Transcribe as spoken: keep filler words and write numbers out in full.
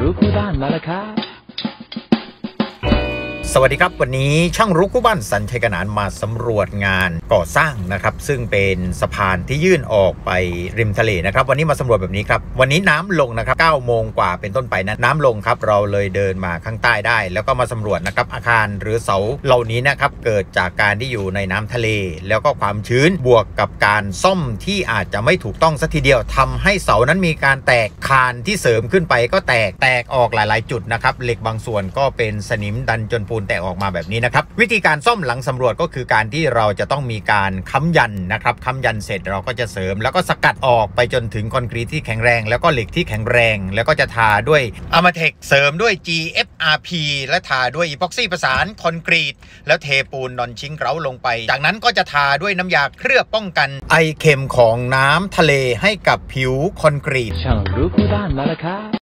รู้คู่บ้านมาแล้วครับสวัสดีครับวันนี้ช่างรู้คู่บ้านสันชัยกนานมาสำรวจงานก่อสร้างนะครับซึ่งเป็นสะพานที่ยื่นออกไปริมทะเลนะครับวันนี้มาสำรวจแบบนี้ครับวันนี้น้ำลงนะครับเก้าโมงกว่าเป็นต้นไปนะน้ำลงครับเราเลยเดินมาข้างใต้ได้แล้วก็มาสำรวจนะครับอาคารหรือเสาเหล่านี้นะครับเกิดจากการที่อยู่ในน้ำทะเลแล้วก็ความชื้นบวกกับการซ่อมที่อาจจะไม่ถูกต้องสักทีเดียวทำให้เสานั้นมีการแตกคานที่เสริมขึ้นไปก็แตกแตกออกหลายๆจุดนะครับเหล็กบางส่วนก็เป็นสนิมดันจนปูนแตกออกมาแบบนี้นะครับวิธีการซ่อมหลังสำรวจก็คือการที่เราจะต้องมีการค้ำยันนะครับค้ำยันเสร็จเราก็จะเสริมแล้วก็สกัดออกไปจนถึงคอนกรีตที่แข็งแรงแล้วก็เหล็กที่แข็งแรงแล้วก็จะทาด้วยอะมาเทคเสริมด้วย จี เอฟ อาร์ พี และทาด้วยอีพ็อกซี่ประสานคอนกรีตแล้วเทปูนนอนชิงเกลาลงไปจากนั้นก็จะทาด้วยน้ำยาเคลือบป้องกันไอเค็มของน้ำทะเลให้กับผิวคอนกรีตช่างรู้คู่บ้านมาแล้วครับ